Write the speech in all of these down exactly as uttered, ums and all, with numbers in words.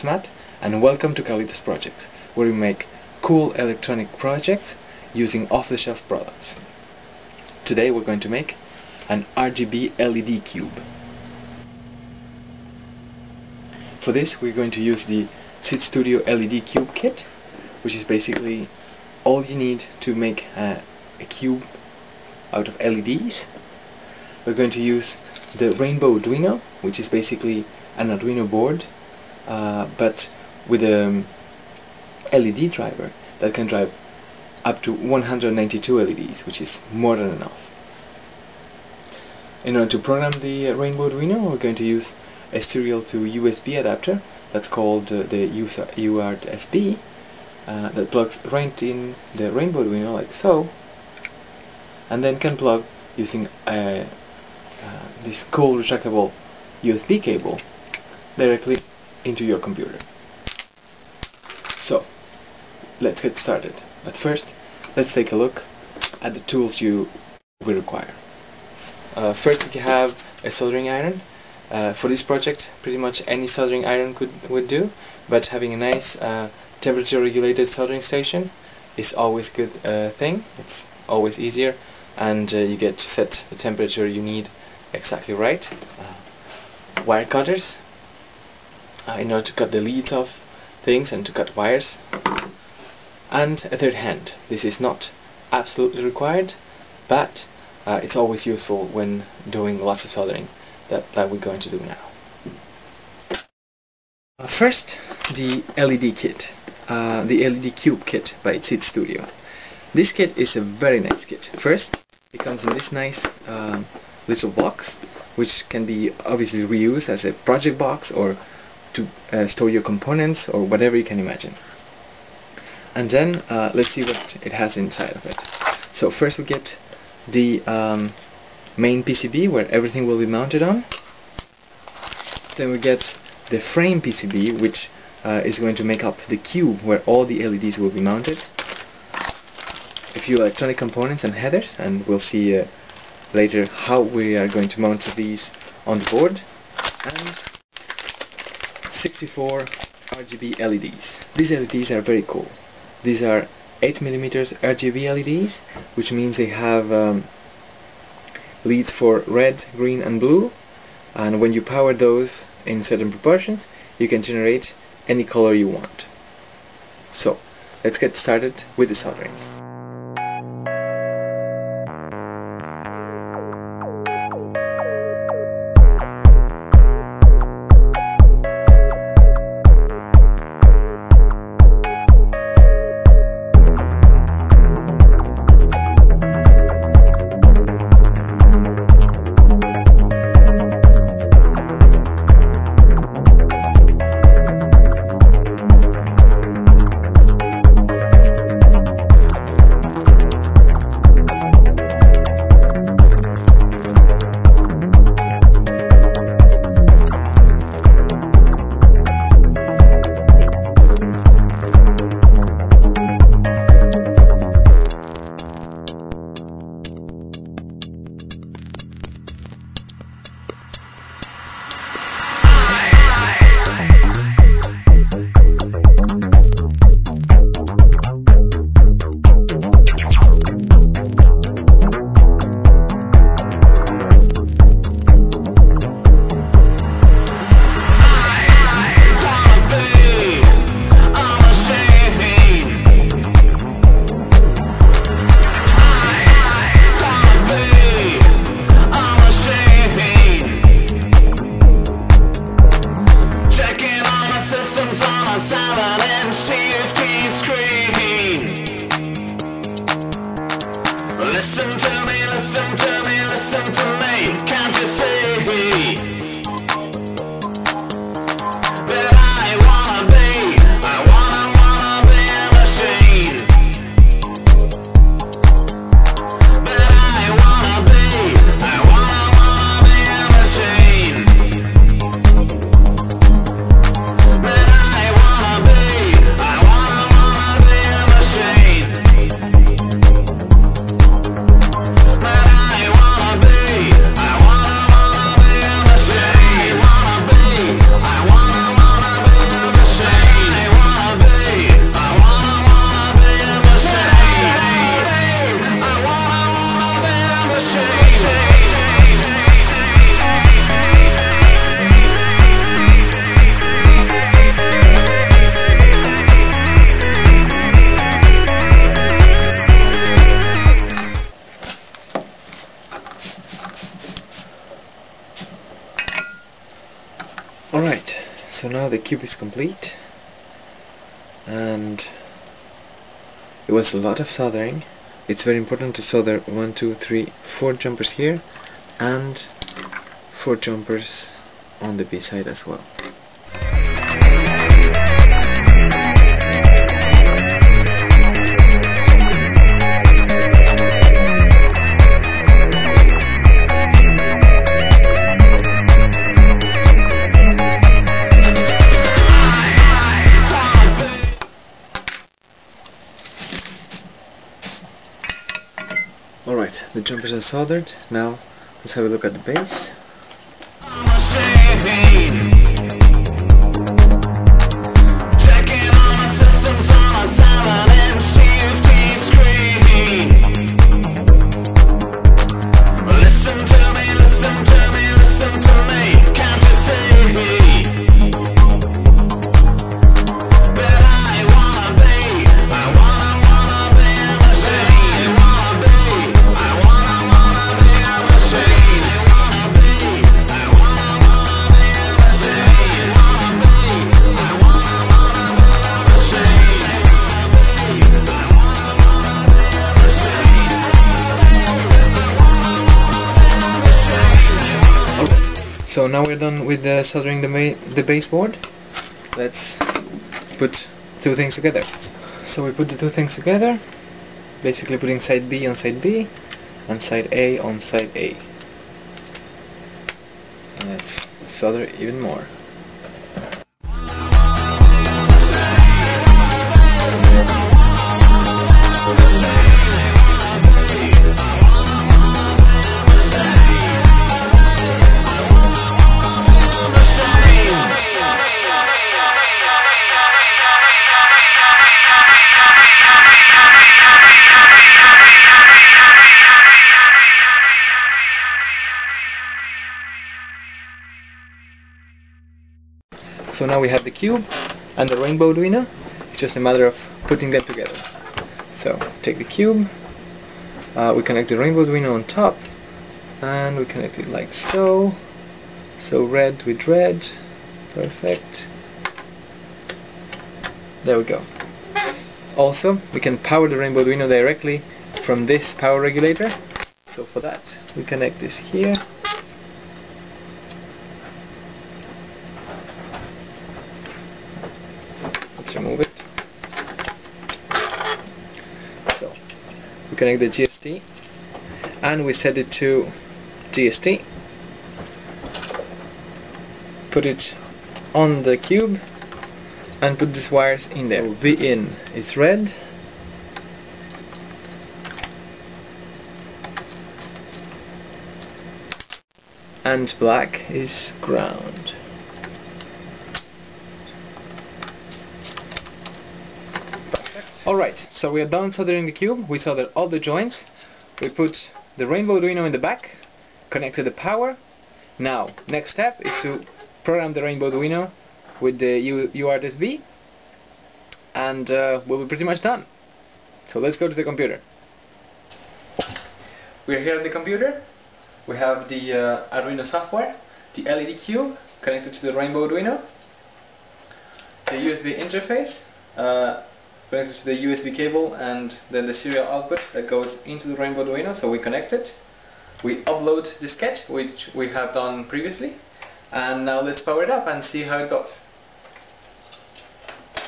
Asmat, and welcome to Carlito's Projects, where we make cool electronic projects using off-the-shelf products. Today we're going to make an R G B L E D cube. For this we're going to use the Seeed Studio L E D cube kit, which is basically all you need to make a, a cube out of L E Ds. We're going to use the Rainbowduino, which is basically an Arduino board uh, but with a L E D driver that can drive up to one hundred ninety-two L E Ds, which is more than enough. In order to program the Rainbowduino, we're going to use a serial to U S B adapter that's called uh, the U A R T U S B uh, that plugs right in the Rainbowduino like so, and then can plug using uh, uh, this cool retractable U S B cable directly into your computer. So let's get started, but first let's take a look at the tools you will require. Uh, first we have a soldering iron. Uh, for this project pretty much any soldering iron could would do, but having a nice uh, temperature regulated soldering station is always a good uh, thing. It's always easier, and uh, you get to set the temperature you need exactly right. Uh, wire cutters, uh, in order to cut the leads off things and to cut wires, and a third hand. This is not absolutely required, but uh, it's always useful when doing lots of soldering. That, that we're going to do now. Uh, first, the L E D kit, uh, the L E D cube kit by Seeed Studio. This kit is a very nice kit. First, it comes in this nice uh, little box, which can be obviously reused as a project box or to uh, store your components or whatever you can imagine. And then uh, let's see what it has inside of it. So first we get the um, main P C B, where everything will be mounted on. Then we get the frame P C B, which uh, is going to make up the cube where all the L E Ds will be mounted. A few electronic components and headers, and we'll see uh, later how we are going to mount these on the board. And sixty-four R G B L E Ds. These L E Ds are very cool. These are eight millimeter R G B L E Ds, which means they have um, leads for red, green and blue, and when you power those in certain proportions you can generate any color you want. So let's get started with the soldering. I the cube is complete, and it was a lot of soldering. It's very important to solder one, two, three, four jumpers here, and four jumpers on the B side as well. Alright, the jumpers are soldered. Now let's have a look at the base. So now we're done with uh, soldering the, ma the baseboard. Let's put two things together. So we put the two things together, basically putting side B on side B and side A on side A. And let's solder even more. So now we have the cube and the Rainbowduino. It's just a matter of putting them together. So take the cube, uh, we connect the Rainbowduino on top, and we connect it like so. So red with red, perfect. There we go. Also, we can power the Rainbowduino directly from this power regulator. So for that, we connect this here. Remove it. So we connect the G S T and we set it to G S T, put it on the cube and put these wires in there. So V in is red, and black is ground. Alright, so we are done soldering the cube. We soldered all the joints. We put the Rainbowduino in the back, connected the power. Now, next step is to program the Rainbowduino with the U A R T U S B, and uh, we'll be pretty much done. So let's go to the computer. We're here at the computer. We have the uh, Arduino software, the L E D cube connected to the Rainbowduino, the U S B interface, uh, connected to the U S B cable, and then the serial output that goes into the Rainbowduino. So we connect it, we upload the sketch which we have done previously, and now let's power it up and see how it goes.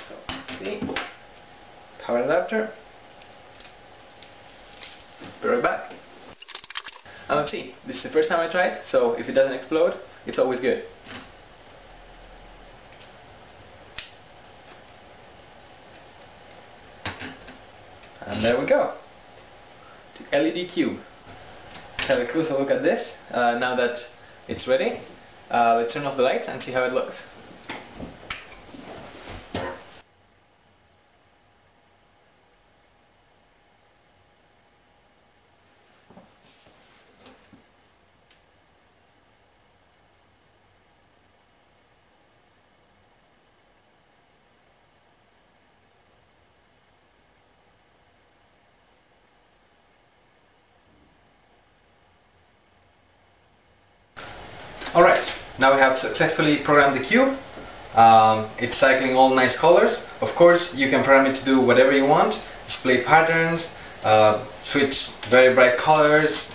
So, see, power adapter, be right back. And let's see, this is the first time I tried, so if it doesn't explode, it's always good. And there we go, the L E D cube. Let's have a closer look at this uh, now that it's ready. Uh, let's turn off the lights and see how it looks. Alright, now we have successfully programmed the cube. Um, it's cycling all nice colors. Of course, you can program it to do whatever you want, display patterns, uh, switch very bright colors,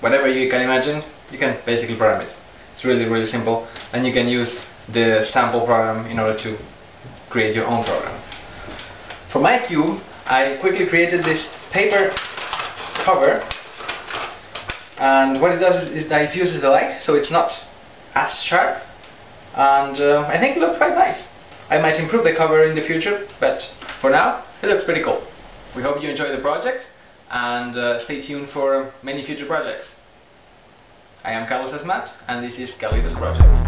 whatever you can imagine, you can basically program it. It's really, really simple, and you can use the sample program in order to create your own program. For my cube, I quickly created this paper cover, and what it does is that it diffuses the light, so it's not as sharp, and uh, I think it looks quite nice. I might improve the cover in the future, but for now, it looks pretty cool. We hope you enjoy the project, and uh, stay tuned for many future projects. I am Carlos Asmat, and this is Carlito's Projects.